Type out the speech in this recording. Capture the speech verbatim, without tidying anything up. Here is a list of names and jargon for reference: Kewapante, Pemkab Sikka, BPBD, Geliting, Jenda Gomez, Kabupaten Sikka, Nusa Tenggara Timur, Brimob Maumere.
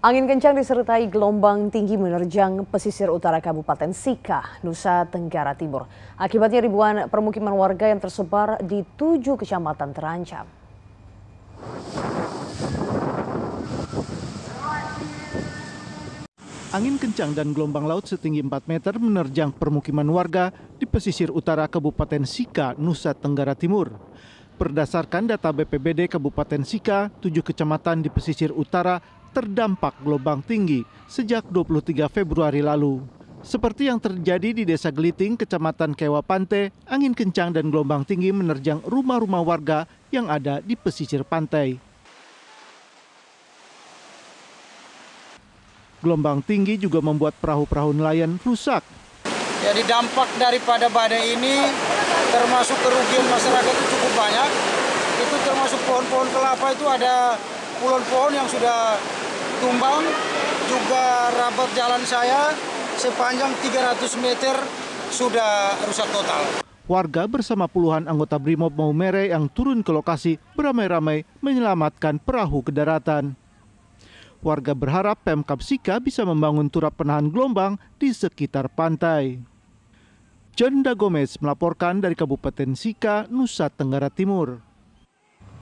Angin kencang disertai gelombang tinggi menerjang pesisir utara Kabupaten Sikka, Nusa Tenggara Timur. Akibatnya ribuan permukiman warga yang tersebar di tujuh kecamatan terancam. Angin kencang dan gelombang laut setinggi empat meter menerjang permukiman warga di pesisir utara Kabupaten Sikka, Nusa Tenggara Timur. Berdasarkan data B P B D Kabupaten Sikka, tujuh kecamatan di pesisir utara terdampak gelombang tinggi sejak dua puluh tiga Februari lalu. Seperti yang terjadi di Desa Geliting, Kecamatan Kewapante, angin kencang dan gelombang tinggi menerjang rumah-rumah warga yang ada di pesisir pantai. Gelombang tinggi juga membuat perahu-perahu nelayan rusak. Jadi dampak daripada badai ini termasuk kerugian masyarakat itu cukup banyak. Itu termasuk pohon-pohon kelapa itu ada puluhan pohon yang sudah tumbang, juga rabat jalan saya sepanjang tiga ratus meter sudah rusak total. Warga bersama puluhan anggota Brimob Maumere yang turun ke lokasi beramai-ramai menyelamatkan perahu ke daratan. Warga berharap Pemkab Sikka bisa membangun turap penahan gelombang di sekitar pantai. Jenda Gomez melaporkan dari Kabupaten Sikka, Nusa Tenggara Timur.